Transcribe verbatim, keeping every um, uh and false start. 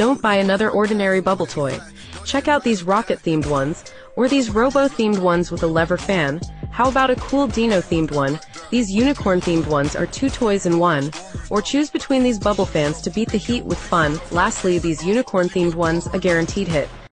Don't buy another ordinary bubble toy. Check out these rocket-themed ones, or these robo-themed ones with a lever fan. How about a cool dino-themed one? These unicorn-themed ones are two toys in one. Or choose between these bubble fans to beat the heat with fun. Lastly, these unicorn-themed ones, a guaranteed hit.